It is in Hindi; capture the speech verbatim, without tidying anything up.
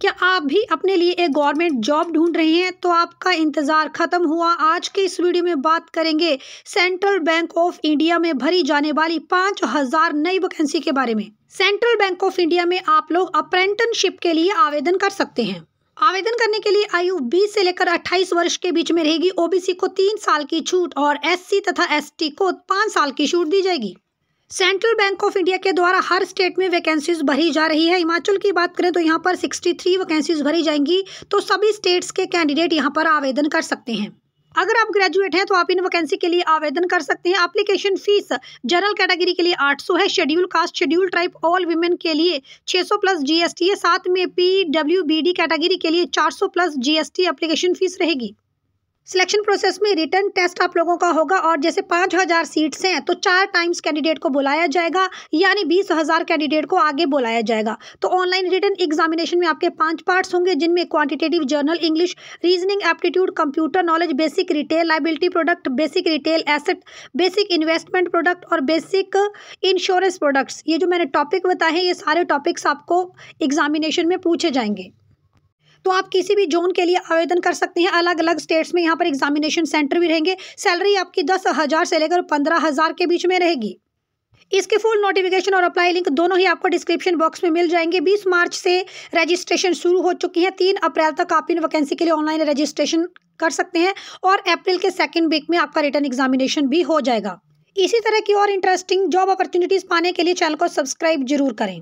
क्या आप भी अपने लिए एक गवर्नमेंट जॉब ढूंढ रहे हैं? तो आपका इंतज़ार ख़त्म हुआ। आज के इस वीडियो में बात करेंगे सेंट्रल बैंक ऑफ इंडिया में भरी जाने वाली पाँच हज़ार नई वैकेंसी के बारे में। सेंट्रल बैंक ऑफ इंडिया में आप लोग अप्रेंटिसशिप के लिए आवेदन कर सकते हैं। आवेदन करने के लिए आयु बीस से लेकर अट्ठाईस वर्ष के बीच में रहेगी। ओबीसी को तीन साल की छूट और एससी तथा एसटी को पाँच साल की छूट दी जाएगी। सेंट्रल बैंक ऑफ इंडिया के द्वारा हर स्टेट में वैकेंसीज भरी जा रही है। हिमाचल की बात करें तो यहाँ पर तिरसठ वैकेंसीज भरी जाएंगी, तो सभी स्टेट्स के कैंडिडेट यहाँ पर आवेदन कर सकते हैं। अगर आप ग्रेजुएट हैं तो आप इन वैकेंसी के लिए आवेदन कर सकते हैं। एप्लीकेशन फीस जनरल कैटेगरी के लिए आठ सौ है। Schedule caste schedule tribe all women के लिए छह सौ प्लस जीएसटी है। साथ में पीडब्ल्यूबीडी कैटेगरी के लिए चार सौ प्लस जीएसटी एप्लीकेशन फीस रहेगी। सिलेक्शन प्रोसेस में रिटर्न टेस्ट आप लोगों का होगा और जैसे पाँच हज़ार सीट्स हैं तो चार टाइम्स कैंडिडेट को बुलाया जाएगा, यानी बीस हज़ार कैंडिडेट को आगे बुलाया जाएगा। तो ऑनलाइन रिटर्न एग्जामिनेशन में आपके पांच पार्ट्स होंगे, जिनमें quantitative general English, reasoning aptitude, computer knowledge, basic retail liability product, basic retail asset, basic investment product और बेसिक इंश्योरेंस प्रोडक्ट्स। ये जो मैंने टॉपिक बताए हैं, ये सारे टॉपिक्स आपको एग्जामिनेशन में पूछे जाएंगे। तो आप किसी भी जोन के लिए आवेदन कर सकते हैं। अलग अलग स्टेट्स में यहाँ पर एग्जामिनेशन सेंटर भी रहेंगे। सैलरी आपकी दस हज़ार से लेकर पंद्रह हज़ार के बीच में रहेगी। इसके फुल नोटिफिकेशन और अप्लाई लिंक दोनों ही आपको डिस्क्रिप्शन बॉक्स में मिल जाएंगे। बीस मार्च से रजिस्ट्रेशन शुरू हो चुकी है। तीन अप्रैल तक आप इन वैकेंसी के लिए ऑनलाइन रजिस्ट्रेशन कर सकते हैं और अप्रैल के सेकेंड वीक में आपका रिटर्न एग्जामिनेशन भी हो जाएगा। इसी तरह की और इंटरेस्टिंग जॉब अपॉर्चुनिटीज़ पाने के लिए चैनल को सब्सक्राइब जरूर करें।